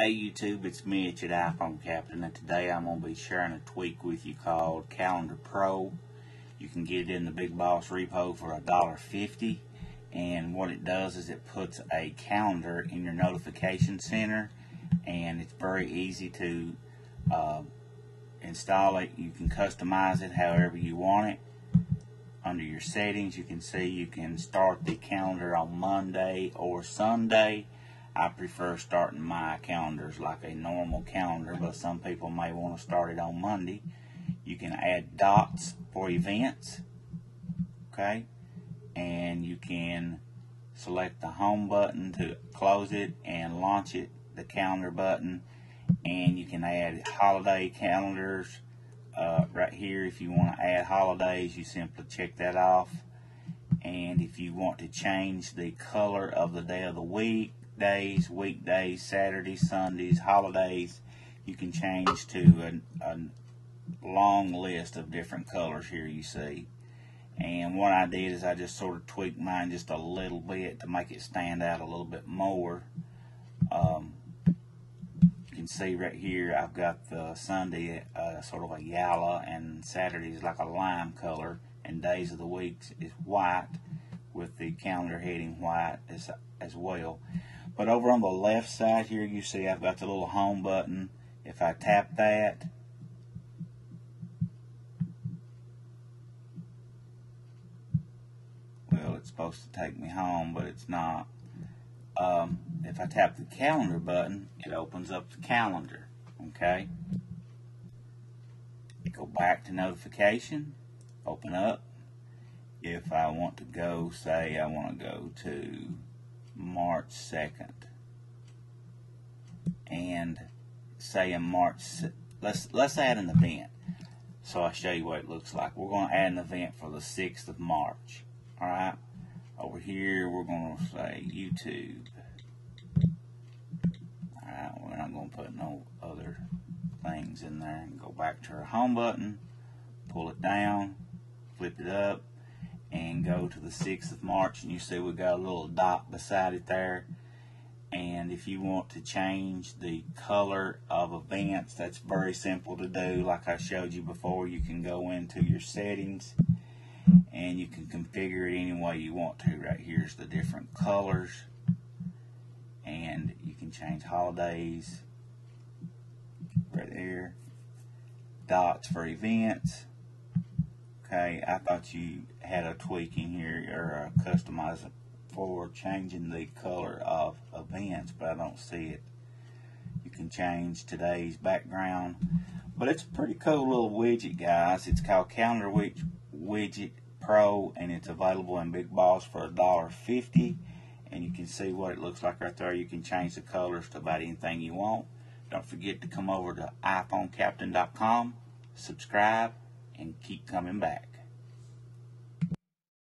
Hey YouTube, it's Mitch at iPhone Captain, and today I'm going to be sharing a tweak with you called Calendar Pro. You can get it in the Big Boss repo for $1.50, and what it does is it puts a calendar in your notification center, and it's very easy to install it. You can customize it however you want it. Under your settings, you can see you can start the calendar on Monday or Sunday. I prefer starting my calendars like a normal calendar, but some people may want to start it on Monday. You can add dots for events, okay? And you can select the home button to close it and launch it, the calendar button. And you can add holiday calendars right here. If you want to add holidays, you simply check that off. And if you want to change the color of the day of the week, days, weekdays, Saturdays, Sundays, holidays, you can change to a long list of different colors here, you see. And what I did is I just sort of tweaked mine just a little bit to make it stand out a little bit more. You can see right here I've got the Sunday sort of a yellow, and Saturday is like a lime color, and days of the week is white with the calendar heading white as well. But over on the left side here, you see I've got the little home button. If I tap that, well, it's supposed to take me home, but it's not. If I tap the calendar button, it opens up the calendar, okay? Go back to notification, open up. If I want to go, say I want to go to March 2nd, and say in March, let's add an event, so I'll show you what it looks like. We're going to add an event for the 6th of March. All right, over here we're going to say YouTube. All right, we're not going to put no other things in there. And go back to our home button, pull it down, flip it up, and go to the 6th of March, and you see we got a little dot beside it there. And if you want to change the color of events, that's very simple to do. Like I showed you before, you can go into your settings and you can configure it any way you want to. Right here's the different colors, and you can change holidays right there, dots for events. Okay, I thought you had a tweak in here or a customizer for changing the color of events, but I don't see it. You can change today's background, but it's a pretty cool little widget, guys. It's called Calendar Widget Pro, and it's available in Big Boss for $1.50. And you can see what it looks like right there. You can change the colors to about anything you want. Don't forget to come over to iPhoneCaptain.com, subscribe, and keep coming back.